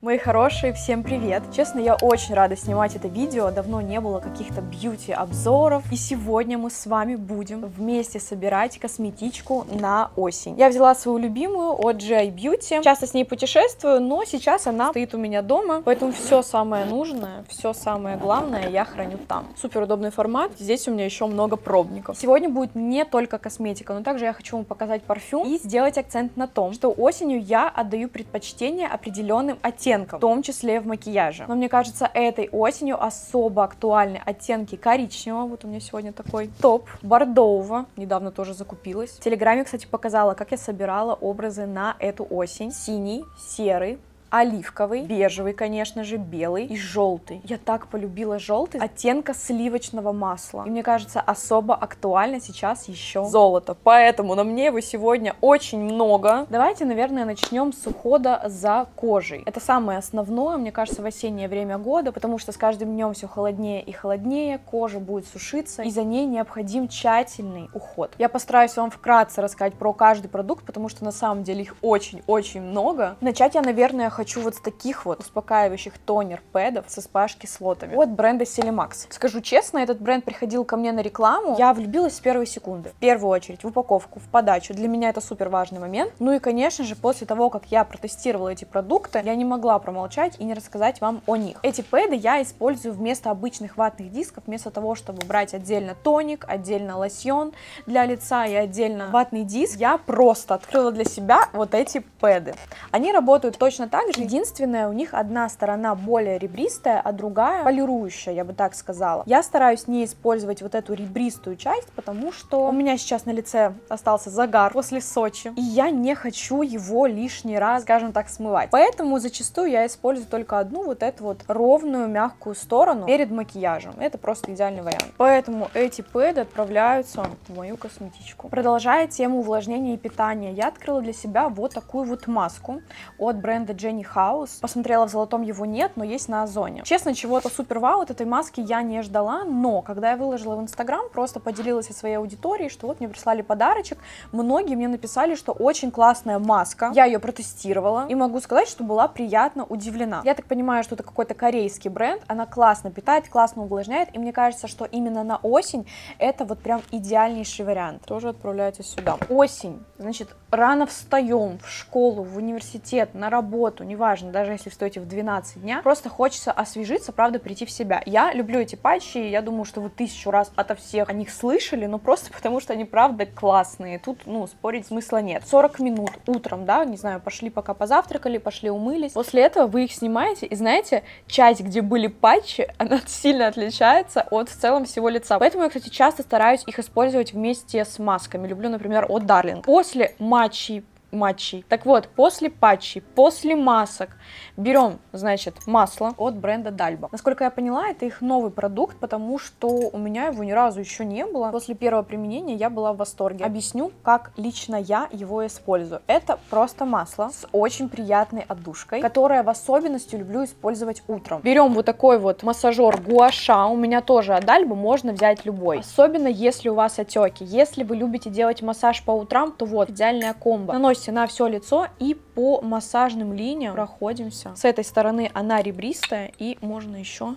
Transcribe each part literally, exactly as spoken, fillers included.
Мои хорошие, всем привет! Честно, я очень рада снимать это видео, давно не было каких-то бьюти-обзоров, и сегодня мы с вами будем вместе собирать косметичку на осень. Я взяла свою любимую от Jey Beauty, часто с ней путешествую, но сейчас она стоит у меня дома, поэтому все самое нужное, все самое главное я храню там. Супер удобный формат, здесь у меня еще много пробников. Сегодня будет не только косметика, но также я хочу вам показать парфюм и сделать акцент на том, что осенью я отдаю предпочтение определенным оттенкам, в том числе в макияже. Но мне кажется, этой осенью особо актуальны оттенки коричневого, вот у меня сегодня такой топ, бордового, недавно тоже закупилась. В Телеграме, кстати, показала, как я собирала образы на эту осень. Синий, серый, оливковый, бежевый, конечно же, белый и желтый. Я так полюбила желтый, оттенка сливочного масла. И мне кажется, особо актуально сейчас еще золото. Поэтому на мне его сегодня очень много. Давайте, наверное, начнем с ухода за кожей. Это самое основное, мне кажется, в осеннее время года, потому что с каждым днем все холоднее и холоднее, кожа будет сушиться, и за ней необходим тщательный уход. Я постараюсь вам вкратце рассказать про каждый продукт, потому что на самом деле их очень-очень много. Начать я, наверное, хочу вот с таких вот успокаивающих тонер-пэдов с эс пэ аш-кислотами от бренда Selimax. Скажу честно, этот бренд приходил ко мне на рекламу. Я влюбилась с первой секунды. В первую очередь в упаковку, в подачу. Для меня это супер важный момент. Ну и, конечно же, после того, как я протестировала эти продукты, я не могла промолчать и не рассказать вам о них. Эти пэды я использую вместо обычных ватных дисков, вместо того, чтобы брать отдельно тоник, отдельно лосьон для лица и отдельно ватный диск. Я просто открыла для себя вот эти пэды. Они работают точно так. Единственное, у них одна сторона более ребристая, а другая полирующая, я бы так сказала. Я стараюсь не использовать вот эту ребристую часть, потому что у меня сейчас на лице остался загар после Сочи, и я не хочу его лишний раз, скажем так, смывать. Поэтому зачастую я использую только одну вот эту вот ровную, мягкую сторону перед макияжем. Это просто идеальный вариант. Поэтому эти пэды отправляются в мою косметичку. Продолжая тему увлажнения и питания, я открыла для себя вот такую вот маску от бренда Jenny. Посмотрела, в Золотом его нет, но есть на Озоне. Честно, чего-то супер вау от этой маски я не ждала, но когда я выложила в Instagram, просто поделилась со своей аудиторией, что вот мне прислали подарочек, многие мне написали, что очень классная маска, я ее протестировала и могу сказать, что была приятно удивлена. Я так понимаю, что это какой-то корейский бренд, она классно питает, классно увлажняет, и мне кажется, что именно на осень это вот прям идеальнейший вариант. Тоже отправляется сюда. Осень, значит, рано встаем в школу, в университет, на работу, неважно, даже если встаете в двенадцать дня, просто хочется освежиться, правда, прийти в себя. Я люблю эти патчи, я думаю, что вы тысячу раз ото всех о них слышали, но просто потому, что они, правда, классные. Тут, ну, спорить смысла нет. сорок минут утром, да, не знаю, пошли пока позавтракали, пошли умылись. После этого вы их снимаете, и знаете, часть, где были патчи, она сильно отличается от в целом всего лица. Поэтому я, кстати, часто стараюсь их использовать вместе с масками. Люблю, например, от Darling. После матчей, матчей. Так вот, после патчей, после масок берем, значит, масло от бренда Дальбо. Насколько я поняла, это их новый продукт, потому что у меня его ни разу еще не было. После первого применения я была в восторге. Объясню, как лично я его использую. Это просто масло с очень приятной отдушкой, которое в особенности люблю использовать утром. Берем вот такой вот массажер Гуаша. У меня тоже от Дальбо, можно взять любой. Особенно, если у вас отеки. Если вы любите делать массаж по утрам, то вот, идеальная комбо. Наносим на все лицо и по массажным линиям проходимся. С этой стороны она ребристая, и можно еще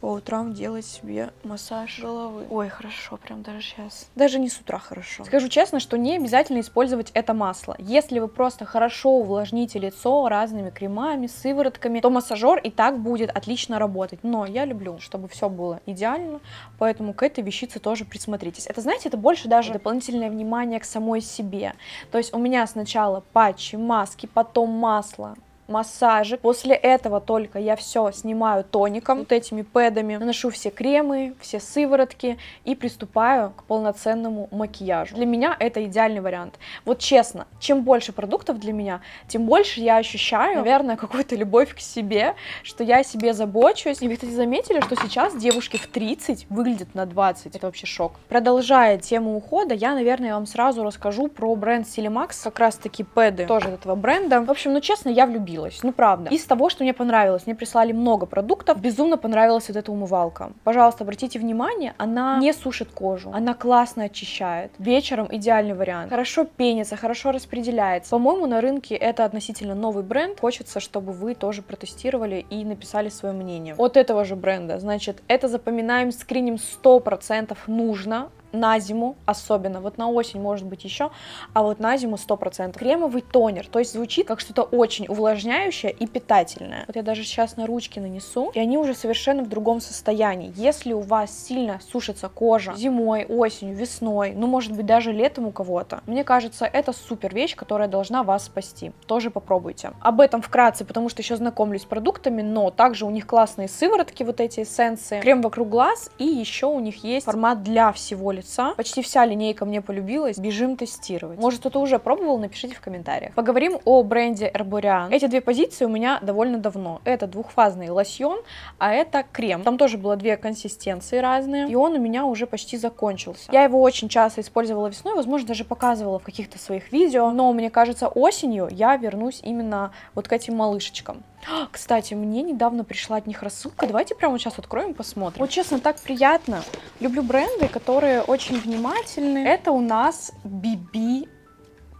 по утрам делать себе массаж головы. Ой, хорошо, прям даже сейчас. Даже не с утра хорошо. Скажу честно, что не обязательно использовать это масло. Если вы просто хорошо увлажните лицо разными кремами, сыворотками, то массажер и так будет отлично работать. Но я люблю, чтобы все было идеально, поэтому к этой вещице тоже присмотритесь. Это, знаете, это больше даже дополнительное внимание к самой себе. То есть у меня сначала патчи, маски, потом масло, массажик. После этого только я все снимаю тоником, вот этими пэдами, наношу все кремы, все сыворотки и приступаю к полноценному макияжу. Для меня это идеальный вариант. Вот честно, чем больше продуктов для меня, тем больше я ощущаю, наверное, какую-то любовь к себе, что я о себе забочусь. И вы, кстати, заметили, что сейчас девушки в тридцать выглядят на двадцать. Это вообще шок. Продолжая тему ухода, я, наверное, вам сразу расскажу про бренд Selimax. Как раз таки пэды тоже этого бренда. В общем, ну честно, я влюбилась. удивилась, ну правда. Из того, что мне понравилось, мне прислали много продуктов, безумно понравилась вот эта умывалка. Пожалуйста, обратите внимание, она не сушит кожу, она классно очищает. Вечером идеальный вариант. Хорошо пенится, хорошо распределяется. По-моему, на рынке это относительно новый бренд. Хочется, чтобы вы тоже протестировали и написали свое мнение. От этого же бренда, значит, это запоминаем, скриним сто процентов нужно. На зиму особенно, вот на осень может быть еще, а вот на зиму сто процентов. Кремовый тонер, то есть звучит как что-то очень увлажняющее и питательное. Вот я даже сейчас на ручки нанесу, и они уже совершенно в другом состоянии. Если у вас сильно сушится кожа зимой, осенью, весной, ну может быть даже летом у кого-то, мне кажется, это супер вещь, которая должна вас спасти. Тоже попробуйте. Об этом вкратце, потому что еще знакомлюсь с продуктами, но также у них классные сыворотки, вот эти эссенции, крем вокруг глаз, и еще у них есть формат для всего лица. Почти вся линейка мне полюбилась, бежим тестировать. Может, кто-то уже пробовал, напишите в комментариях. Поговорим о бренде Эрбориан. Эти две позиции у меня довольно давно. Это двухфазный лосьон, а это крем. Там тоже было две консистенции разные, и он у меня уже почти закончился. Я его очень часто использовала весной, возможно, даже показывала в каких-то своих видео, но мне кажется, осенью я вернусь именно вот к этим малышечкам. Кстати, мне недавно пришла от них рассылка. Давайте прямо сейчас откроем и посмотрим. Вот честно, так приятно. Люблю бренды, которые очень внимательны. Это у нас би би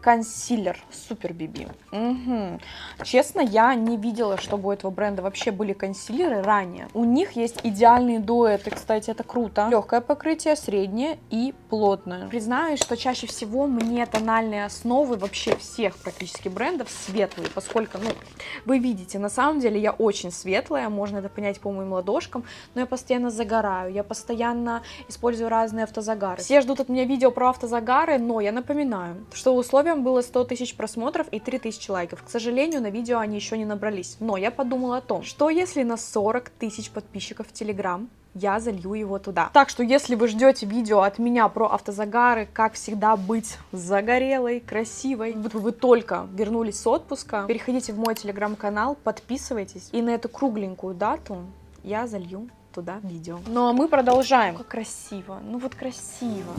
консилер, супер би би. Угу. Честно, я не видела, чтобы у этого бренда вообще были консилеры ранее. У них есть идеальные дуэты, кстати, это круто. Легкое покрытие, среднее и плотное. Признаюсь, что чаще всего мне тональные основы вообще всех практически брендов светлые, поскольку, ну, вы видите, на самом деле я очень светлая, можно это понять по моим ладошкам, но я постоянно загораю, я постоянно использую разные автозагары. Все ждут от меня видео про автозагары, но я напоминаю, что условия было сто тысяч просмотров и три тысячи лайков. К сожалению, на видео они еще не набрались. Но я подумала о том, что если на сорок тысяч подписчиков в Telegram я залью его туда. Так что, если вы ждете видео от меня про автозагары, как всегда быть загорелой, красивой, будто вы только вернулись с отпуска, переходите в мой Telegram-канал, подписывайтесь, и на эту кругленькую дату я залью туда видео. Ну а мы продолжаем. Как красиво, ну вот красиво.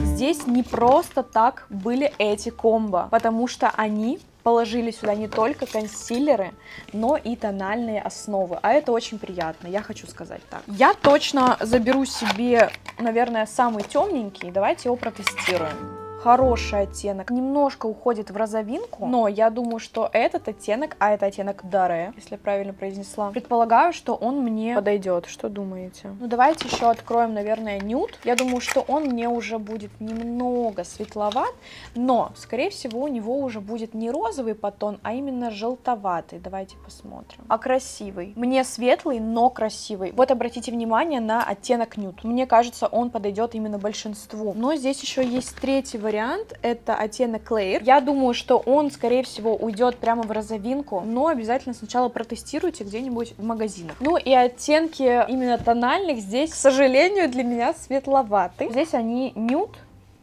Здесь не просто так были эти комбо, потому что они положили сюда не только консилеры, но и тональные основы. А это очень приятно, я хочу сказать так. Я точно заберу себе, наверное, самый темненький. Давайте его протестируем. Хороший оттенок, немножко уходит в розовинку, но я думаю, что этот оттенок, а это оттенок Даре, если я правильно произнесла, предполагаю, что он мне подойдет. Что думаете? Ну давайте еще откроем, наверное, нюд. Я думаю, что он мне уже будет немного светловат, но, скорее всего, у него уже будет не розовый подтон, а именно желтоватый. Давайте посмотрим. А красивый. Мне светлый, но красивый. Вот обратите внимание на оттенок нюд. Мне кажется, он подойдет именно большинству. Но здесь еще есть третий вариант. Вариант, это оттенок Lera. Я думаю, что он, скорее всего, уйдет прямо в розовинку, но обязательно сначала протестируйте где-нибудь в магазинах. Ну и оттенки именно тональных здесь, к сожалению, для меня светловаты. Здесь они нюд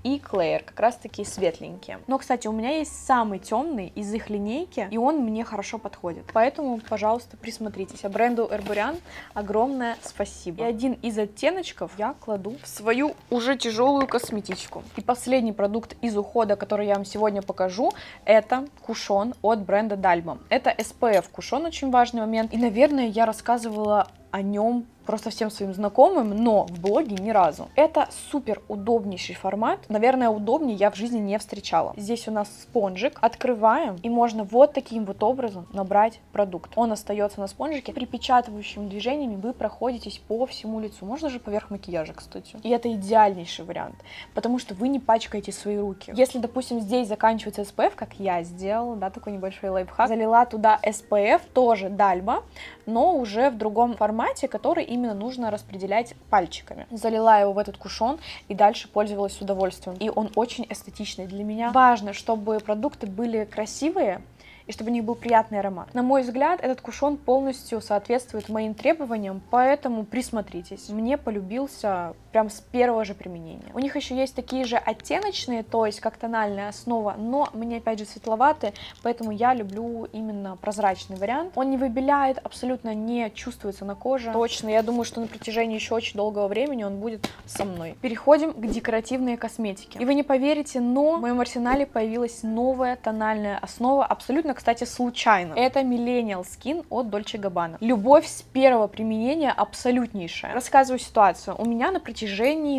и Claire, как раз таки светленькие. Но, кстати, у меня есть самый темный из их линейки, и он мне хорошо подходит. Поэтому, пожалуйста, присмотритесь. А бренду Эрбориан огромное спасибо. И один из оттеночков я кладу в свою уже тяжелую косметичку. И последний продукт из ухода, который я вам сегодня покажу, это кушон от бренда D'Alba. Это эс пэ эф кушон, очень важный момент. И, наверное, я рассказывала о нем просто всем своим знакомым, но в блоге ни разу. Это супер удобнейший формат, наверное, удобнее я в жизни не встречала. Здесь у нас спонжик, открываем, и можно вот таким вот образом набрать продукт. Он остается на спонжике, припечатывающими движениями вы проходитесь по всему лицу, можно же поверх макияжа, кстати. И это идеальнейший вариант, потому что вы не пачкаете свои руки. Если, допустим, здесь заканчивается эс пэ эф, как я сделала, да, такой небольшой лайфхак, залила туда эс пэ эф, тоже D'Alba, но уже в другом формате, который и именно нужно распределять пальчиками. Залила его в этот кушон и дальше пользовалась удовольствием. И он очень эстетичный для меня. Важно, чтобы продукты были красивые и чтобы у них был приятный аромат. На мой взгляд, этот кушон полностью соответствует моим требованиям, поэтому присмотритесь. Мне полюбился прям с первого же применения. У них еще есть такие же оттеночные, то есть как тональная основа, но мне опять же светловатые, поэтому я люблю именно прозрачный вариант. Он не выбеляет, абсолютно не чувствуется на коже. Точно, я думаю, что на протяжении еще очень долгого времени он будет со мной. Переходим к декоративной косметике. И вы не поверите, но в моем арсенале появилась новая тональная основа, абсолютно, кстати, случайно. Это Millennial Skin от Dolce энд Gabbana. Любовь с первого применения абсолютнейшая. Рассказываю ситуацию. У меня на протяжении,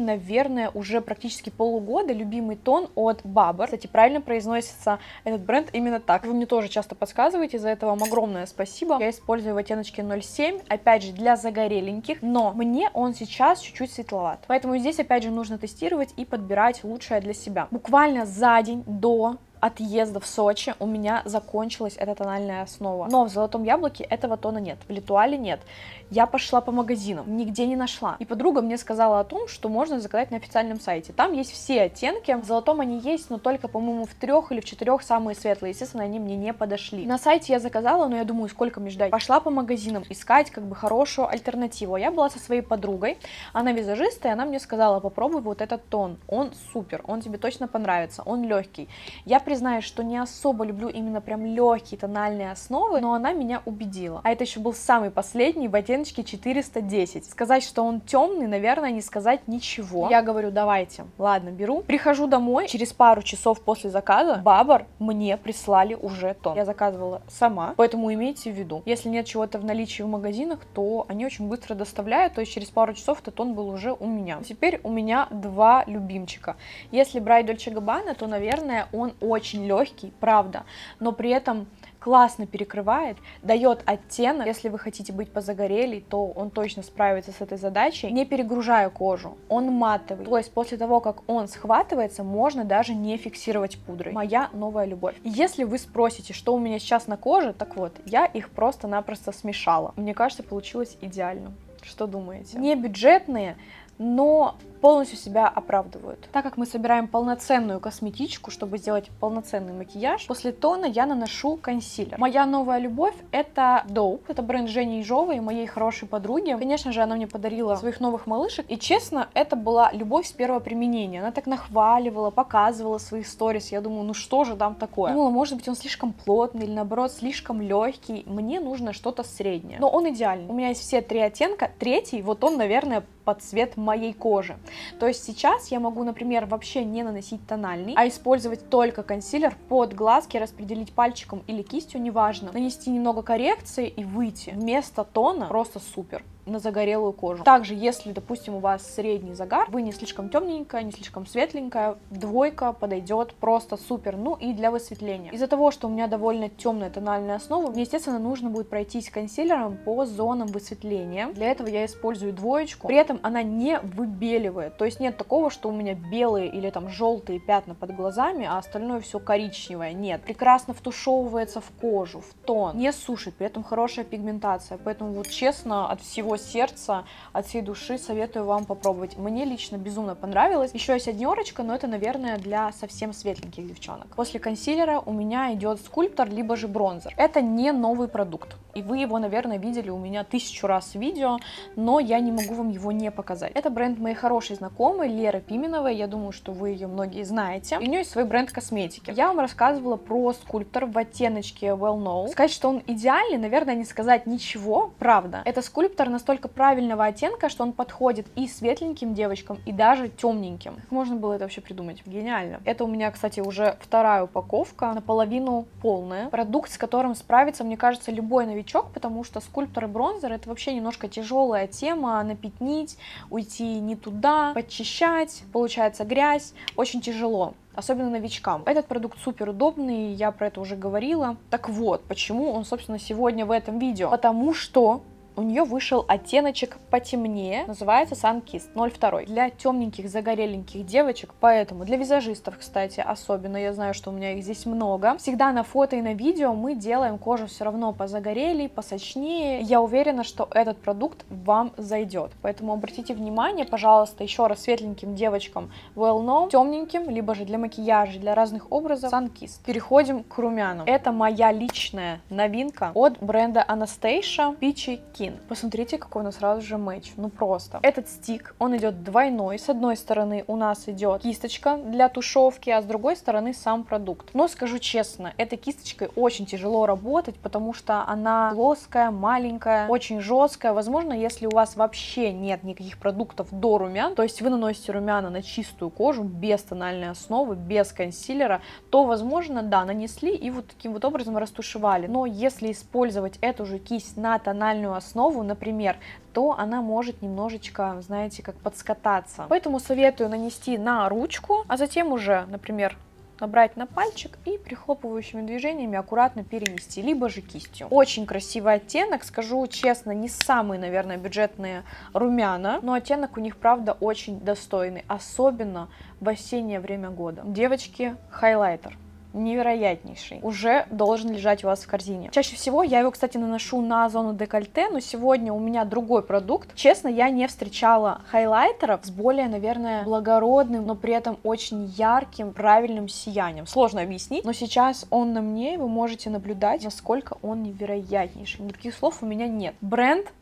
наверное, уже практически полугода любимый тон от Babor. Кстати, правильно произносится этот бренд именно так. Вы мне тоже часто подсказываете, за это вам огромное спасибо. Я использую в оттеночке ноль семь, опять же, для загореленьких, но мне он сейчас чуть-чуть светловат. Поэтому здесь, опять же, нужно тестировать и подбирать лучшее для себя. Буквально за день до отъезда в Сочи у меня закончилась эта тональная основа. Но в Золотом Яблоке этого тона нет, в Литуале нет. Я пошла по магазинам, нигде не нашла. И подруга мне сказала о том, что можно заказать на официальном сайте. Там есть все оттенки. В Золотом они есть, но только, по-моему, в трех или в четырех самые светлые. Естественно, они мне не подошли. На сайте я заказала, но я думаю, сколько мне ждать. Пошла по магазинам искать как бы хорошую альтернативу. Я была со своей подругой, она визажист, и она мне сказала, попробуй вот этот тон. Он супер, он тебе точно понравится, он легкий. Я признаюсь, что не особо люблю именно прям легкие тональные основы, но она меня убедила. А это еще был самый последний в оттеночке четыреста десять. Сказать, что он темный, наверное, не сказать ничего. Я говорю, давайте, ладно, беру. Прихожу домой, через пару часов после заказа Babor мне прислали уже тон. Я заказывала сама, поэтому имейте в виду, если нет чего-то в наличии в магазинах, то они очень быстро доставляют, то есть через пару часов этот тон был уже у меня. Теперь у меня два любимчика. Если брать Dolce энд Gabbana, то, наверное, он очень очень легкий, правда, но при этом классно перекрывает, дает оттенок. Если вы хотите быть позагорелей, то он точно справится с этой задачей, не перегружая кожу. Он матовый, то есть после того, как он схватывается, можно даже не фиксировать пудрой. Моя новая любовь. Если вы спросите, что у меня сейчас на коже, так вот, я их просто-напросто смешала. Мне кажется, получилось идеально. Что думаете? Не бюджетные, но полностью себя оправдывают. Так как мы собираем полноценную косметичку, чтобы сделать полноценный макияж, после тона я наношу консилер. Моя новая любовь — это Dope. Это бренд Жени Ежовой, моей хорошей подруги. Конечно же, она мне подарила своих новых малышек. И честно, это была любовь с первого применения. Она так нахваливала, показывала свои сторис. Я думаю, ну что же там такое? Думала, может быть, он слишком плотный или наоборот, слишком легкий. Мне нужно что-то среднее. Но он идеальный. У меня есть все три оттенка. Третий, вот он, наверное, под цвет моей кожи. То есть сейчас я могу, например, вообще не наносить тональный, а использовать только консилер под глазки, распределить пальчиком или кистью, неважно, нанести немного коррекции и выйти. Вместо тона просто супер на загорелую кожу. Также, если, допустим, у вас средний загар, вы не слишком темненькая, не слишком светленькая, двойка подойдет просто супер. Ну и для высветления. Из-за того, что у меня довольно темная тональная основа, мне, естественно, нужно будет пройтись консилером по зонам высветления. Для этого я использую двоечку. При этом она не выбеливает. То есть нет такого, что у меня белые или там желтые пятна под глазами, а остальное все коричневое. Нет. Прекрасно втушевывается в кожу, в тон. Не сушит, при этом хорошая пигментация. Поэтому вот честно, от всего сердца, от всей души советую вам попробовать. Мне лично безумно понравилось. Еще есть однерочка, но это, наверное, для совсем светленьких девчонок. После консилера у меня идет скульптор, либо же бронзер. Это не новый продукт, и вы его, наверное, видели у меня тысячу раз в видео, но я не могу вам его не показать. Это бренд моей хорошей знакомой Леры Пименовой. Я думаю, что вы ее многие знаете. У нее есть свой бренд косметики. Я вам рассказывала про скульптор в оттеночке Well Know. Сказать, что он идеальный, наверное, не сказать ничего, правда. Это скульптор на настолько правильного оттенка, что он подходит и светленьким девочкам, и даже темненьким. Как можно было это вообще придумать? Гениально. Это у меня, кстати, уже вторая упаковка, наполовину полная. Продукт, с которым справится, мне кажется, любой новичок, потому что скульптор и бронзер — это вообще немножко тяжелая тема. Напятнить, уйти не туда, подчищать, получается грязь. Очень тяжело. Особенно новичкам. Этот продукт супер удобный, я про это уже говорила. Так вот, почему он, собственно, сегодня в этом видео? Потому что у нее вышел оттеночек потемнее, называется Sun Kissed ноль два. Для темненьких, загореленьких девочек, поэтому для визажистов, кстати, особенно, я знаю, что у меня их здесь много. Всегда на фото и на видео мы делаем кожу все равно позагорелей, посочнее. Я уверена, что этот продукт вам зайдет. Поэтому обратите внимание, пожалуйста, еще раз светленьким девочкам Well Know, темненьким, либо же для макияжа, для разных образов Sun Kissed. Переходим к румянам. Это моя личная новинка от бренда Anastasia Peachy Keen. один. Посмотрите, какой у нас сразу же мэтч. Ну просто. Этот стик, он идет двойной. С одной стороны у нас идет кисточка для тушевки, а с другой стороны сам продукт. Но скажу честно, этой кисточкой очень тяжело работать, потому что она плоская, маленькая, очень жесткая. Возможно, если у вас вообще нет никаких продуктов до румян, то есть вы наносите румяна на чистую кожу, без тональной основы, без консилера, то, возможно, да, нанесли и вот таким вот образом растушевали. Но если использовать эту же кисть на тональную основу, например, то она может немножечко, знаете, как подскататься. Поэтому советую нанести на ручку, а затем уже, например, набрать на пальчик и прихлопывающими движениями аккуратно перенести, либо же кистью. Очень красивый оттенок, скажу честно, не самые, наверное, бюджетные румяна, но оттенок у них, правда, очень достойный, особенно в осеннее время года. Девочки, хайлайтер невероятнейший, уже должен лежать у вас в корзине. Чаще всего я его, кстати, наношу на зону декольте, но сегодня у меня другой продукт. Честно, я не встречала хайлайтеров с более, наверное, благородным, но при этом очень ярким, правильным сиянием. Сложно объяснить, но сейчас он на мне, и вы можете наблюдать, насколько он невероятнейший. Никаких слов у меня нет. Бренд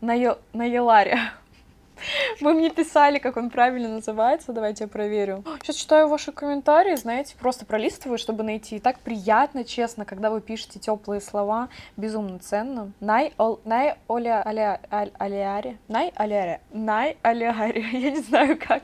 на Еларе. Вы мне писали, как он правильно называется. Давайте я проверю. Сейчас читаю ваши комментарии, знаете, просто пролистываю, чтобы найти. И так приятно, честно, когда вы пишете теплые слова. Безумно ценно. Най Олеаре. Най Олеаре. Най Олеаре. Я не знаю как.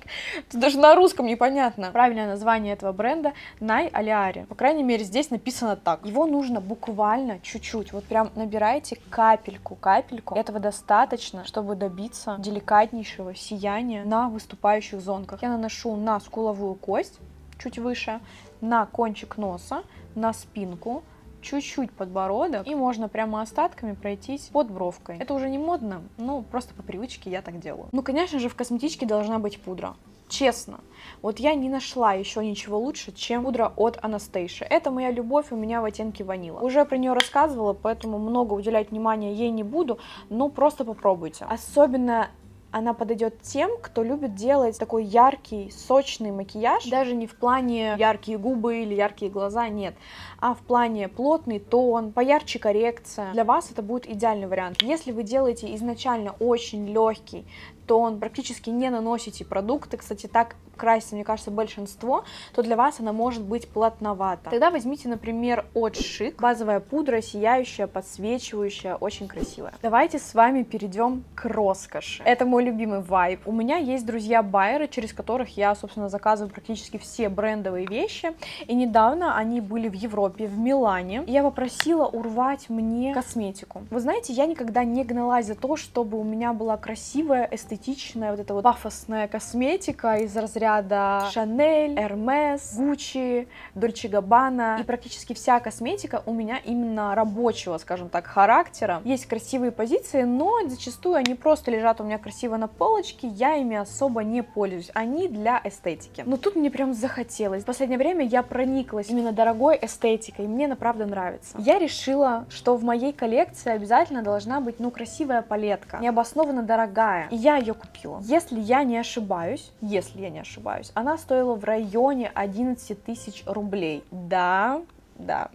Это даже на русском непонятно. Правильное название этого бренда — Най Олеаре. По крайней мере, здесь написано так. Его нужно буквально чуть-чуть. Вот прям набирайте капельку, капельку. Этого достаточно, чтобы добиться деликатней сияния на выступающих зонках. Я наношу на скуловую кость, чуть выше, на кончик носа, на спинку, чуть-чуть подбородок, и можно прямо остатками пройтись под бровкой. Это уже не модно, но просто по привычке я так делаю. Ну, конечно же, в косметичке должна быть пудра. Честно, вот я не нашла еще ничего лучше, чем пудра от Anastasia. Это моя любовь, у меня в оттенке ванила. Уже про нее рассказывала, поэтому много уделять внимания ей не буду, но просто попробуйте. Особенно она подойдет тем, кто любит делать такой яркий, сочный макияж. Даже не в плане яркие губы или яркие глаза, нет. А в плане плотный тон, поярче коррекция. Для вас это будет идеальный вариант. Если вы делаете изначально очень легкий тон, практически не наносите продукты, кстати, так красится, мне кажется, большинство, то для вас она может быть плотновата. Тогда возьмите, например, от Шик. Базовая пудра, сияющая, подсвечивающая, очень красивая. Давайте с вами перейдем к роскоши. Это мой любимый вайб. У меня есть друзья-байеры, через которых я, собственно, заказываю практически все брендовые вещи. И недавно они были в Европе, в Милане. И я попросила урвать мне косметику. Вы знаете, я никогда не гналась за то, чтобы у меня была красивая, эстетичная, вот эта вот пафосная косметика из разряда Chanel, Hermes, Gucci, Dolce энд Gabbana. И практически вся косметика у меня именно рабочего, скажем так, характера. Есть красивые позиции, но зачастую они просто лежат у меня красиво на полочке, я ими особо не пользуюсь, они для эстетики. Но тут мне прям захотелось. В последнее время я прониклась именно дорогой эстетикой, мне она правда нравится. Я решила, что в моей коллекции обязательно должна быть, ну, красивая палетка, необоснованно дорогая. И я ее купила. Если я не ошибаюсь, если я не ошибаюсь, она стоила в районе одиннадцати тысяч рублей. Да, да.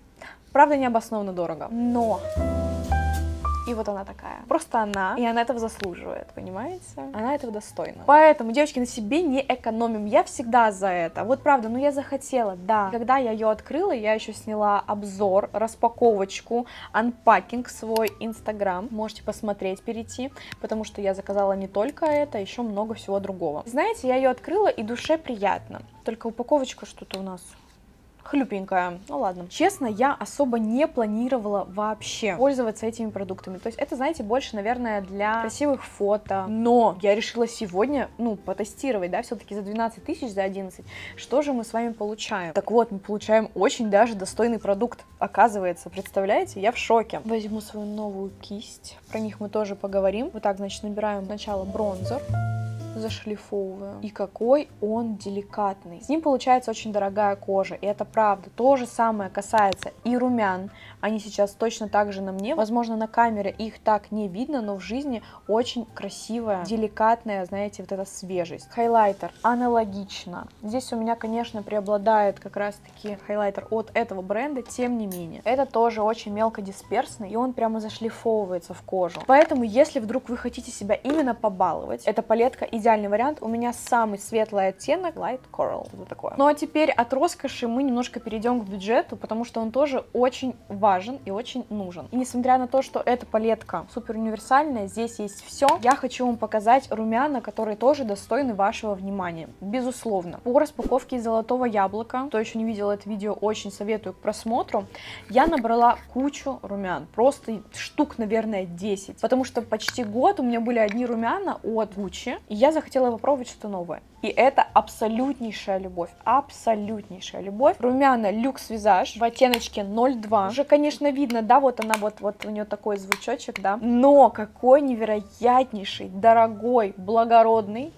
Правда, необоснованно дорого. Но... И вот она такая. Просто она. И она этого заслуживает, понимаете? Она этого достойна. Поэтому, девочки, на себе не экономим. Я всегда за это. Вот правда, ну я захотела, да. Когда я ее открыла, я еще сняла обзор, распаковочку, анпакинг в свой инстаграм. Можете посмотреть, перейти, потому что я заказала не только это, еще много всего другого. Знаете, я ее открыла, и душе приятно. Только упаковочка что-то у нас... хлюпенькая, ну ладно. Честно, я особо не планировала вообще пользоваться этими продуктами, то есть это, знаете, больше, наверное, для красивых фото, но я решила сегодня, ну, потестировать, да, все-таки за двенадцать тысяч, за одиннадцать, что же мы с вами получаем? Так вот, мы получаем очень даже достойный продукт, оказывается, представляете, я в шоке. Возьму свою новую кисть, про них мы тоже поговорим. Вот так, значит, набираем сначала бронзер. зашлифовываю. И какой он деликатный. С ним получается очень дорогая кожа, и это правда. То же самое касается и румян. Они сейчас точно так же на мне. Возможно, на камере их так не видно, но в жизни очень красивая, деликатная, знаете, вот эта свежесть. Хайлайтер аналогично. Здесь у меня, конечно, преобладает как раз-таки хайлайтер от этого бренда, тем не менее. Это тоже очень мелкодисперсный, и он прямо зашлифовывается в кожу. Поэтому, если вдруг вы хотите себя именно побаловать, эта палетка идеальный вариант. У меня самый светлый оттенок Light Coral. Вот такое. Ну а теперь от роскоши мы немножко перейдем к бюджету, потому что он тоже очень важен и очень нужен. И несмотря на то, что эта палетка супер универсальная, здесь есть все, я хочу вам показать румяна, которые тоже достойны вашего внимания. Безусловно. По распаковке Золотого Яблока, кто еще не видел это видео, очень советую к просмотру, я набрала кучу румян. Просто штук, наверное, десять. Потому что почти год у меня были одни румяна от Gucci, и я захотела попробовать что-то новое. И это абсолютнейшая любовь. Абсолютнейшая любовь. Румяна Люкс Визаж в оттеночке ноль два. Уже, конечно, видно, да, вот она, вот, вот у нее такой звучочек, да. Но какой невероятнейший, дорогой, благородный.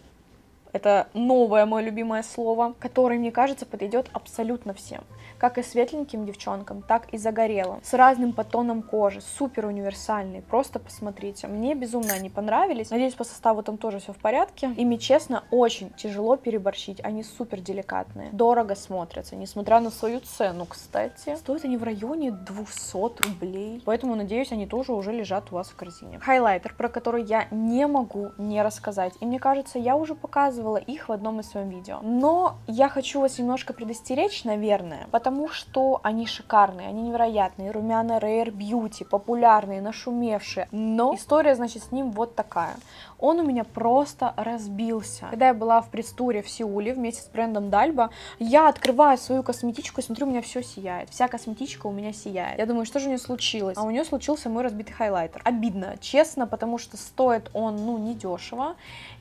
Это новое мое любимое слово, которое, мне кажется, подойдет абсолютно всем. Как и светленьким девчонкам, так и загорелым. С разным подтоном кожи. Супер универсальный. Просто посмотрите. Мне безумно они понравились. Надеюсь, по составу там тоже все в порядке. Ими, честно, очень тяжело переборщить. Они супер деликатные. Дорого смотрятся. Несмотря на свою цену, кстати. Стоят они в районе двухсот рублей. Поэтому, надеюсь, они тоже уже лежат у вас в корзине. Хайлайтер, про который я не могу не рассказать. И мне кажется, я уже показывала их в одном из своих видео. Но я хочу вас немножко предостеречь, наверное, потому что они шикарные, они невероятные. Румяна Rare Beauty, популярные, нашумевшие. Но история, значит, с ним вот такая. Он у меня просто разбился. Когда я была в пресс-туре в Сеуле вместе с брендом Дальбо, я открываю свою косметичку и смотрю, у меня все сияет. Вся косметичка у меня сияет. Я думаю, что же у нее случилось? А у нее случился мой разбитый хайлайтер. Обидно, честно, потому что стоит он, ну, недешево.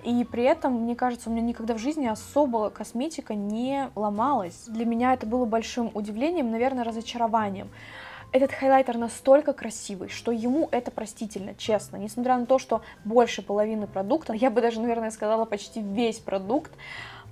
И при этом, мне кажется, у меня никогда в жизни особо косметика не ломалась. Для меня это было большим удивлением, наверное, разочарованием. Этот хайлайтер настолько красивый, что ему это простительно, честно. Несмотря на то, что больше половины продукта, я бы даже, наверное, сказала, почти весь продукт,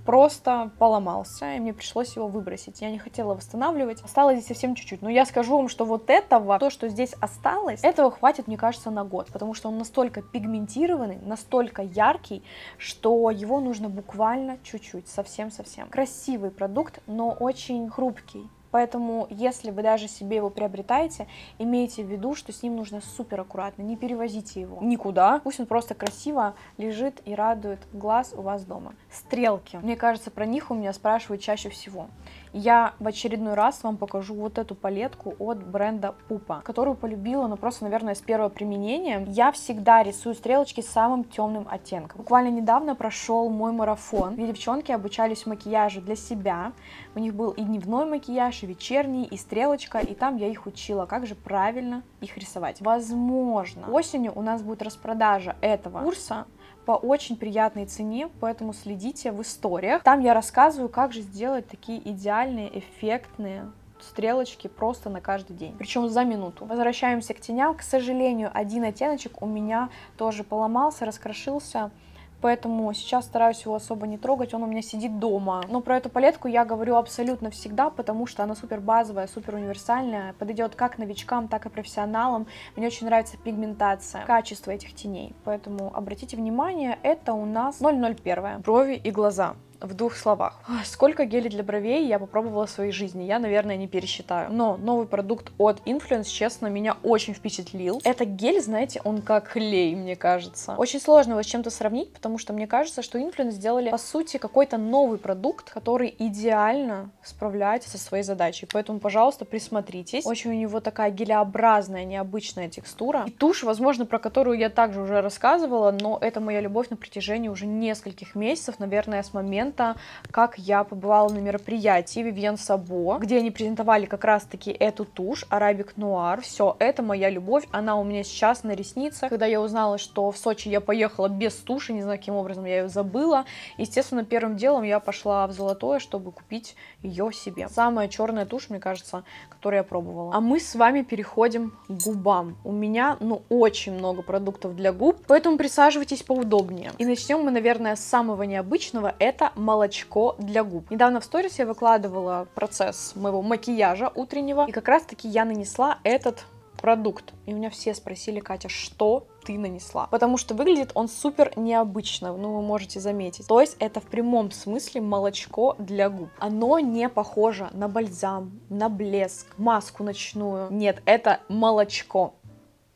просто поломался, и мне пришлось его выбросить. Я не хотела восстанавливать. Осталось здесь совсем чуть-чуть. Но я скажу вам, что вот этого, то, что здесь осталось, этого хватит, мне кажется, на год. Потому что он настолько пигментированный, настолько яркий, что его нужно буквально чуть-чуть, совсем-совсем. Красивый продукт, но очень хрупкий. Поэтому, если вы даже себе его приобретаете, имейте в виду, что с ним нужно супер аккуратно, не перевозите его никуда. Пусть он просто красиво лежит и радует глаз у вас дома. Стрелки. Мне кажется, про них у меня спрашивают чаще всего. Я в очередной раз вам покажу вот эту палетку от бренда Pupa, которую полюбила, ну просто, наверное, с первого применения. Я всегда рисую стрелочки самым темным оттенком. Буквально недавно прошел мой марафон, где девчонки обучались макияжу для себя. У них был и дневной макияж, и вечерний, и стрелочка, и там я их учила, как же правильно их рисовать. Возможно, осенью у нас будет распродажа этого курса по очень приятной цене, поэтому следите в историях. Там я рассказываю, как же сделать такие идеальные, эффектные стрелочки просто на каждый день, причем за минуту. Возвращаемся к теням. К сожалению, один оттеночек у меня тоже поломался, раскрошился. Поэтому сейчас стараюсь его особо не трогать, он у меня сидит дома. Но про эту палетку я говорю абсолютно всегда, потому что она супер базовая, супер универсальная, подойдет как новичкам, так и профессионалам. Мне очень нравится пигментация, качество этих теней. Поэтому обратите внимание, это у нас ноль ноль один. Брови и глаза. В двух словах. Сколько гелей для бровей я попробовала в своей жизни, я, наверное, не пересчитаю. Но новый продукт от Influence, честно, меня очень впечатлил. Этот гель, знаете, он как клей, мне кажется. Очень сложно его с чем-то сравнить, потому что мне кажется, что Influence сделали, по сути, какой-то новый продукт, который идеально справляется со своей задачей. Поэтому, пожалуйста, присмотритесь. Очень у него такая гелеобразная, необычная текстура. И тушь, возможно, про которую я также уже рассказывала, но это моя любовь на протяжении уже нескольких месяцев, наверное, с момента, момента, как я побывала на мероприятии Vivienne Sabo, где они презентовали как раз-таки эту тушь, Arabic Noir. Все, это моя любовь, она у меня сейчас на ресницах. Когда я узнала, что в Сочи я поехала без туши, не знаю, каким образом я ее забыла, естественно, первым делом я пошла в Золотое, чтобы купить ее себе. Самая черная тушь, мне кажется, которую я пробовала. А мы с вами переходим к губам. У меня, ну, очень много продуктов для губ, поэтому присаживайтесь поудобнее. И начнем мы, наверное, с самого необычного, это молочко для губ. Недавно в сторис я выкладывала процесс моего макияжа утреннего, и как раз-таки я нанесла этот продукт. И у меня все спросили: Катя, что ты нанесла? Потому что выглядит он супер необычно, ну вы можете заметить. То есть это в прямом смысле молочко для губ. Оно не похоже на бальзам, на блеск, маску ночную. Нет, это молочко.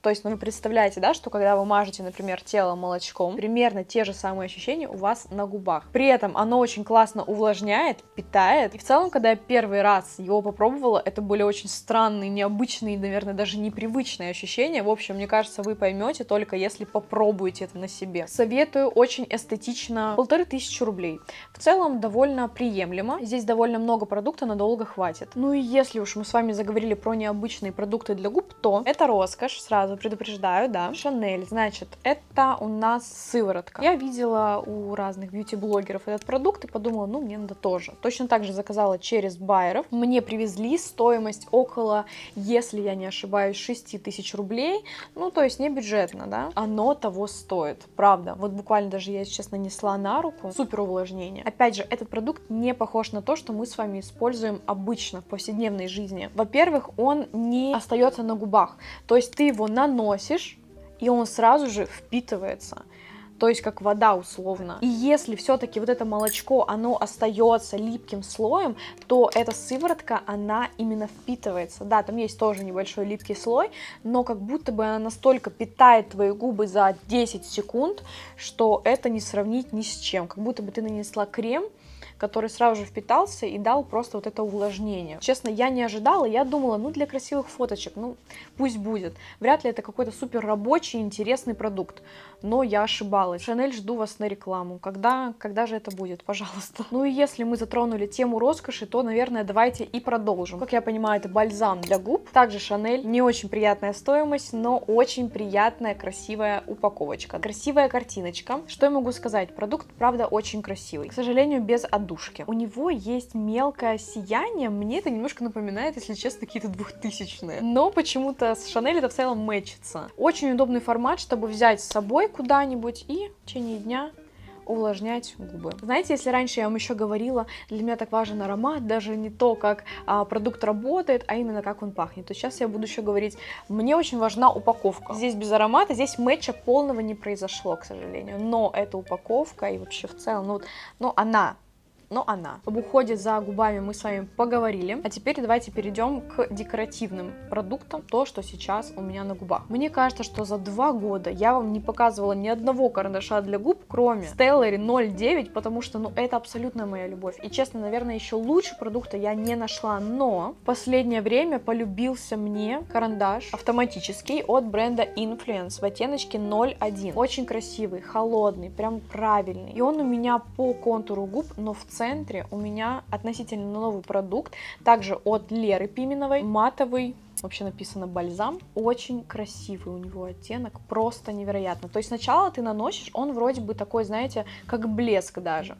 То есть, ну, вы представляете, да, что когда вы мажете, например, тело молочком, примерно те же самые ощущения у вас на губах. При этом оно очень классно увлажняет, питает. И в целом, когда я первый раз его попробовала, это были очень странные, необычные, наверное, даже непривычные ощущения. В общем, мне кажется, вы поймете только если попробуете это на себе. Советую, очень эстетично. Полторы тысячи рублей. В целом, довольно приемлемо. Здесь довольно много продукта, надолго хватит. Ну и если уж мы с вами заговорили про необычные продукты для губ, то это роскошь, сразу предупреждаю, да. Chanel, значит, это у нас сыворотка. Я видела у разных бьюти-блогеров этот продукт и подумала, ну, мне надо тоже. Точно так же заказала через байеров. Мне привезли, стоимость около, если я не ошибаюсь, шести тысяч рублей. Ну, то есть не бюджетно, да. Оно того стоит, правда. Вот буквально даже я сейчас нанесла на руку. Супер увлажнение. Опять же, этот продукт не похож на то, что мы с вами используем обычно в повседневной жизни. Во-первых, он не остается на губах. То есть ты его наносишь, и он сразу же впитывается, то есть как вода условно. И если все-таки вот это молочко, оно остается липким слоем, то эта сыворотка, она именно впитывается. Да, там есть тоже небольшой липкий слой, но как будто бы она настолько питает твои губы за десять секунд, что это не сравнить ни с чем. Как будто бы ты нанесла крем, который сразу же впитался и дал просто вот это увлажнение. Честно, я не ожидала, я думала, ну, для красивых фоточек, ну, пусть будет. Вряд ли это какой-то супер рабочий, интересный продукт, но я ошибалась. Шанель, жду вас на рекламу. Когда, когда же это будет, пожалуйста? Ну и если мы затронули тему роскоши, то, наверное, давайте и продолжим. Как я понимаю, это бальзам для губ. Также Шанель, не очень приятная стоимость, но очень приятная, красивая упаковочка. Красивая картиночка. Что я могу сказать? Продукт, правда, очень красивый. К сожалению, без отдушки. У него есть мелкое сияние, мне это немножко напоминает, если честно, какие-то двухтысячные. Но почему-то с Шанель это в целом мэчится. Очень удобный формат, чтобы взять с собой куда-нибудь и в течение дня увлажнять губы. Знаете, если раньше я вам еще говорила, для меня так важен аромат, даже не то, как а, продукт работает, а именно как он пахнет, то сейчас я буду еще говорить, мне очень важна упаковка. Здесь без аромата, здесь мэтча полного не произошло, к сожалению. Но эта упаковка и вообще в целом, ну, ну она... но она. Об уходе за губами мы с вами поговорили, а теперь давайте перейдем к декоративным продуктам, то, что сейчас у меня на губах. Мне кажется, что за два года я вам не показывала ни одного карандаша для губ, кроме Stellary ноль девять, потому что, ну, это абсолютно моя любовь. И, честно, наверное, еще лучше продукта я не нашла, но в последнее время полюбился мне карандаш автоматический от бренда Influence в оттеночке ноль один. Очень красивый, холодный, прям правильный. И он у меня по контуру губ, но в целом в центре у меня относительно новый продукт, также от Леры Пименовой, матовый, вообще написано бальзам, очень красивый у него оттенок, просто невероятно. То есть сначала ты наносишь, он вроде бы такой, знаете, как блеск даже.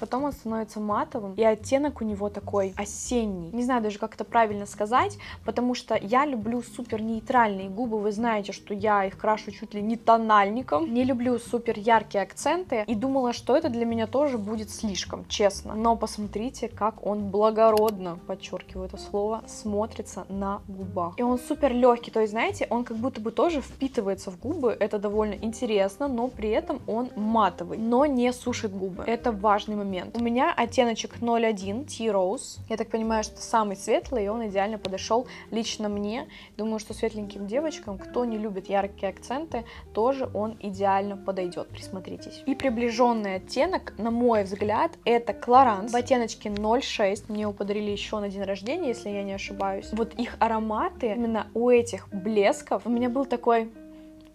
Потом он становится матовым, и оттенок у него такой осенний. Не знаю даже, как это правильно сказать, потому что я люблю супер нейтральные губы. Вы знаете, что я их крашу чуть ли не тональником. Не люблю супер яркие акценты, и думала, что это для меня тоже будет слишком, честно. Но посмотрите, как он благородно, подчеркиваю это слово, смотрится на губах. И он супер легкий, то есть, знаете, он как будто бы тоже впитывается в губы. Это довольно интересно, но при этом он матовый, но не сушит губы. Это важный момент. Момент. У меня оттеночек ноль один T-Rose. Я так понимаю, что самый светлый, и он идеально подошел лично мне. Думаю, что светленьким девочкам, кто не любит яркие акценты, тоже он идеально подойдет. Присмотритесь. И приближенный оттенок, на мой взгляд, это Clarins в оттеночке ноль шесть. Мне его подарили еще на день рождения, если я не ошибаюсь. Вот их ароматы, именно у этих блесков, у меня был такой...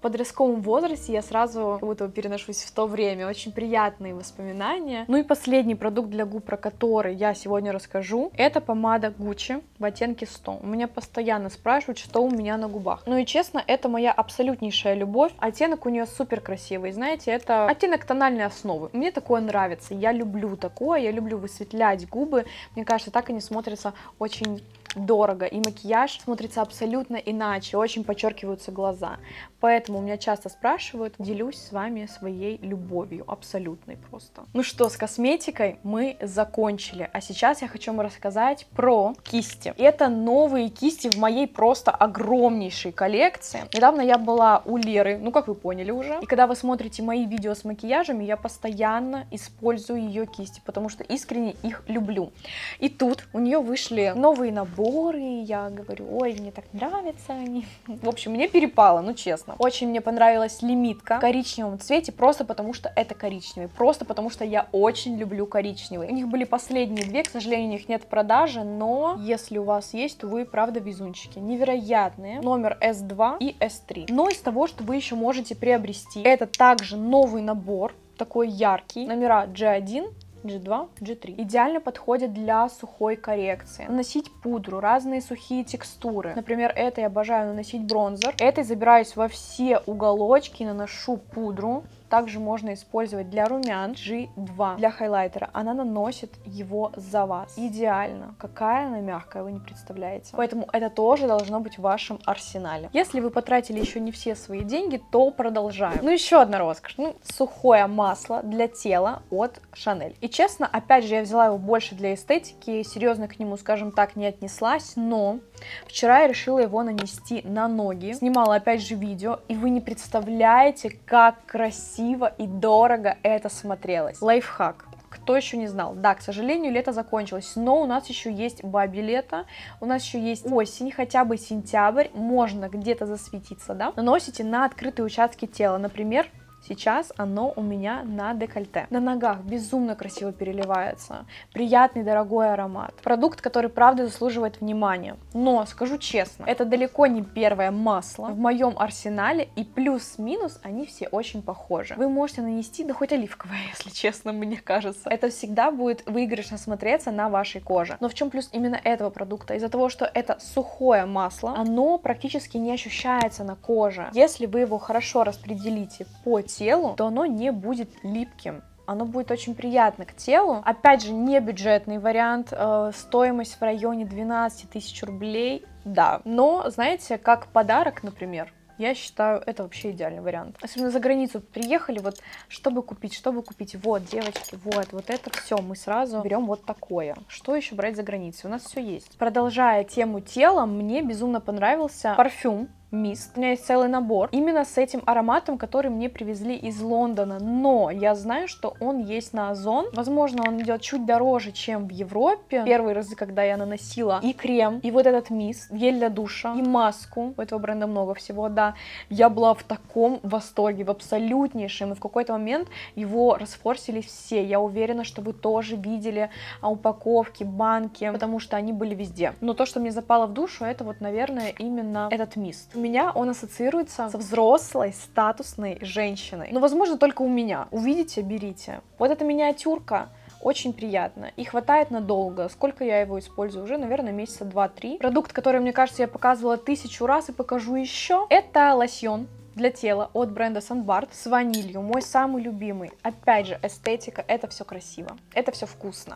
подростковом возрасте я сразу как будто переношусь в то время. Очень приятные воспоминания. Ну и последний продукт для губ, про который я сегодня расскажу, это помада Gucci в оттенке сто. У меня постоянно спрашивают, что у меня на губах. Ну и честно, это моя абсолютнейшая любовь. Оттенок у нее супер красивый. Знаете, это оттенок тональной основы. Мне такое нравится. Я люблю такое. Я люблю высветлять губы. Мне кажется, так они смотрятся очень дорого, и макияж смотрится абсолютно иначе, очень подчеркиваются глаза. Поэтому меня часто спрашивают, делюсь с вами своей любовью, абсолютной просто. Ну что, с косметикой мы закончили, а сейчас я хочу вам рассказать про кисти. Это новые кисти в моей просто огромнейшей коллекции. Недавно я была у Леры, ну как вы поняли уже, и когда вы смотрите мои видео с макияжами, я постоянно использую ее кисти, потому что искренне их люблю. И тут у нее вышли новые наборы. И я говорю, ой, мне так нравятся они. В общем, мне перепало, ну честно. Очень мне понравилась лимитка в коричневом цвете, просто потому что это коричневый, просто потому что я очень люблю коричневый. У них были последние две, к сожалению, у них нет продажи, но если у вас есть, то вы правда везунчики. Невероятные, номер эс два и эс три. Но из того, что вы еще можете приобрести, это также новый набор, такой яркий, номера джи один, джи два, джи три. Идеально подходит для сухой коррекции. Наносить пудру, разные сухие текстуры. Например, это я обожаю наносить бронзер. Этой забираюсь во все уголочки, наношу пудру. Также можно использовать для румян джи два, для хайлайтера. Она наносит его за вас. Идеально. Какая она мягкая, вы не представляете. Поэтому это тоже должно быть в вашем арсенале. Если вы потратили еще не все свои деньги, то продолжаем. Ну, еще одна роскошь. Ну, сухое масло для тела от Chanel. И честно, опять же, я взяла его больше для эстетики. Серьезно к нему, скажем так, не отнеслась. Но вчера я решила его нанести на ноги. Снимала опять же видео. И вы не представляете, как красиво и дорого это смотрелось. Лайфхак. Кто еще не знал? Да, к сожалению, лето закончилось, но у нас еще есть бабье лето, у нас еще есть осень, хотя бы сентябрь, можно где-то засветиться, да? Наносите на открытые участки тела, например, сейчас оно у меня на декольте. На ногах безумно красиво переливается. Приятный, дорогой аромат. Продукт, который, правда, заслуживает внимания. Но, скажу честно, это далеко не первое масло в моем арсенале. И плюс-минус они все очень похожи. Вы можете нанести, да хоть оливковое, если честно, мне кажется. Это всегда будет выигрышно смотреться на вашей коже. Но в чем плюс именно этого продукта? Из-за того, что это сухое масло, оно практически не ощущается на коже. Если вы его хорошо распределите по телу, телу, то оно не будет липким. Оно будет очень приятно к телу. Опять же, не бюджетный вариант, э, стоимость в районе двенадцати тысяч рублей, да. Но, знаете, как подарок, например, я считаю, это вообще идеальный вариант. Особенно за границу приехали, вот, чтобы купить, чтобы купить. Вот, девочки, вот, вот это все. Мы сразу берем вот такое. Что еще брать за границей? У нас все есть. Продолжая тему тела, мне безумно понравился парфюм Мист. У меня есть целый набор именно с этим ароматом, который мне привезли из Лондона, но я знаю, что он есть на Озон. Возможно, он идет чуть дороже, чем в Европе. Первые разы, когда я наносила и крем, и вот этот мист, гель для душа, и маску. У этого бренда много всего, да. Я была в таком восторге, в абсолютнейшем. И в какой-то момент его расфорсили все. Я уверена, что вы тоже видели упаковки, банки, потому что они были везде. Но то, что мне запало в душу, это вот, наверное, именно этот мист. У меня он ассоциируется со взрослой, статусной женщиной. Но, возможно, только у меня. Увидите, берите. Вот эта миниатюрка очень приятно. И хватает надолго. Сколько я его использую? Уже, наверное, месяца два-три. Продукт, который, мне кажется, я показывала тысячу раз и покажу еще. Это лосьон для тела от бренда Sun Bart с ванилью, мой самый любимый. Опять же, эстетика, это все красиво, это все вкусно,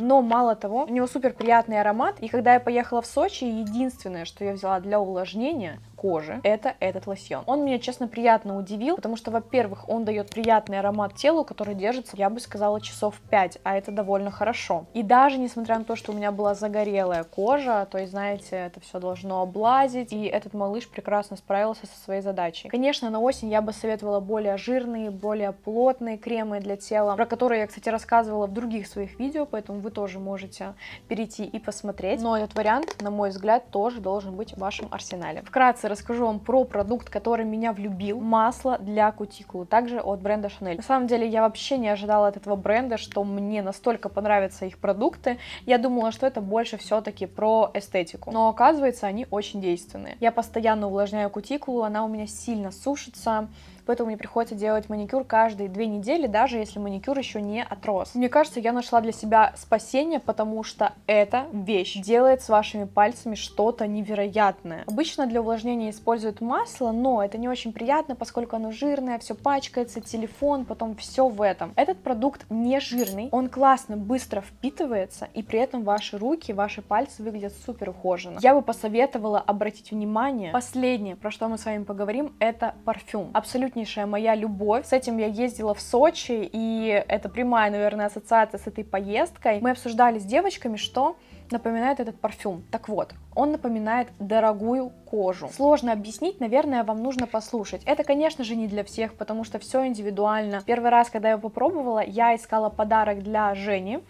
но мало того, у него супер приятный аромат, и когда я поехала в Сочи, единственное, что я взяла для увлажнения кожи, это этот лосьон. Он меня, честно, приятно удивил, потому что, во-первых, он дает приятный аромат телу, который держится, я бы сказала, часов пять, а это довольно хорошо. И даже несмотря на то, что у меня была загорелая кожа, то есть, знаете, это все должно облазить, и этот малыш прекрасно справился со своей задачей. Конечно, на осень я бы советовала более жирные, более плотные кремы для тела, про которые я, кстати, рассказывала в других своих видео, поэтому вы тоже можете перейти и посмотреть. Но этот вариант, на мой взгляд, тоже должен быть в вашем арсенале. Вкратце расскажу вам про продукт, который меня влюбил. Масло для кутикулы, также от бренда Chanel. На самом деле я вообще не ожидала от этого бренда, что мне настолько понравятся их продукты. Я думала, что это больше все-таки про эстетику. Но оказывается, они очень действенные. Я постоянно увлажняю кутикулу, она у меня сильно сушится, поэтому мне приходится делать маникюр каждые две недели, даже если маникюр еще не отрос. Мне кажется, я нашла для себя спасение, потому что эта вещь делает с вашими пальцами что-то невероятное. Обычно для увлажнения используют масло, но это не очень приятно, поскольку оно жирное, все пачкается, телефон, потом все в этом. Этот продукт не жирный, он классно, быстро впитывается, и при этом ваши руки, ваши пальцы выглядят супер ухоженно. Я бы посоветовала обратить внимание. Последнее, про что мы с вами поговорим, это парфюм. Абсолютно моя любовь. С этим я ездила в Сочи, и это прямая, наверное, ассоциация с этой поездкой. Мы обсуждали с девочками, что напоминает этот парфюм. Так вот, он напоминает дорогую кожу. Сложно объяснить, наверное, вам нужно послушать. Это, конечно же, не для всех, потому что все индивидуально. Первый раз, когда я его попробовала, я искала подарок для Жени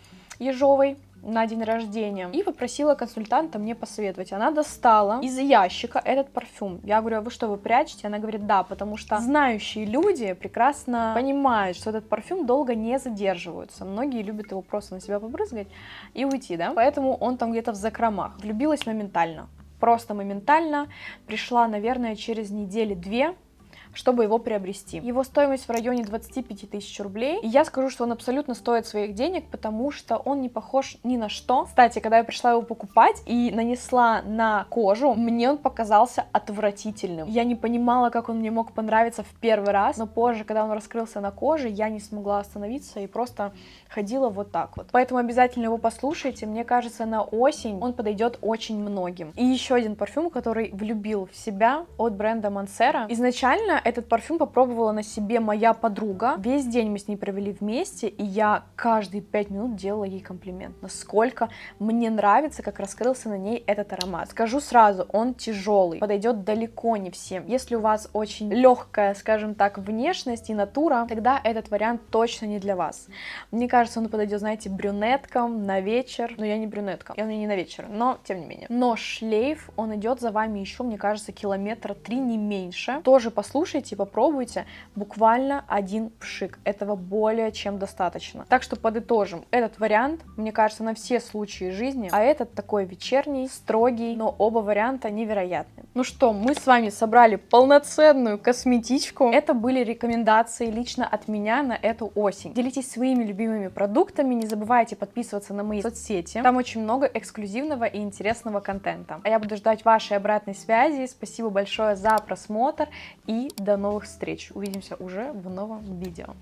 Ежовой на день рождения и попросила консультанта мне посоветовать. Она достала из ящика этот парфюм. Я говорю: а вы что, вы прячете? Она говорит: да, потому что знающие люди прекрасно понимают, что этот парфюм долго не задерживается. Многие любят его просто на себя побрызгать и уйти, да? Поэтому он там где-то в закромах. Влюбилась моментально. Просто моментально. Пришла, наверное, через недели-две, чтобы его приобрести. Его стоимость в районе двадцати пяти тысяч рублей. И я скажу, что он абсолютно стоит своих денег, потому что он не похож ни на что. Кстати, когда я пришла его покупать и нанесла на кожу, мне он показался отвратительным. Я не понимала, как он мне мог понравиться в первый раз, но позже, когда он раскрылся на коже, я не смогла остановиться и просто ходила вот так вот. Поэтому обязательно его послушайте. Мне кажется, на осень он подойдет очень многим. И еще один парфюм, который влюбил в себя, от бренда Mansera. Изначально этот парфюм попробовала на себе моя подруга. Весь день мы с ней провели вместе, и я каждые пять минут делала ей комплимент, насколько мне нравится, как раскрылся на ней этот аромат. Скажу сразу, он тяжелый, подойдет далеко не всем. Если у вас очень легкая, скажем так, внешность и натура, тогда этот вариант точно не для вас. Мне кажется, он подойдет, знаете, брюнеткам на вечер. Но я не брюнетка, я у меня не на вечер, но тем не менее. Но шлейф, он идет за вами еще, мне кажется, километра три, не меньше. Тоже послушайте, попробуйте, буквально один пшик, этого более чем достаточно. Так что подытожим, этот вариант, мне кажется, на все случаи жизни, а этот такой вечерний, строгий, но оба варианта невероятны. Ну что, мы с вами собрали полноценную косметичку. Это были рекомендации лично от меня на эту осень. Делитесь своими любимыми продуктами, не забывайте подписываться на мои соцсети, там очень много эксклюзивного и интересного контента. А я буду ждать вашей обратной связи. Спасибо большое за просмотр и до новых встреч. Увидимся уже в новом видео.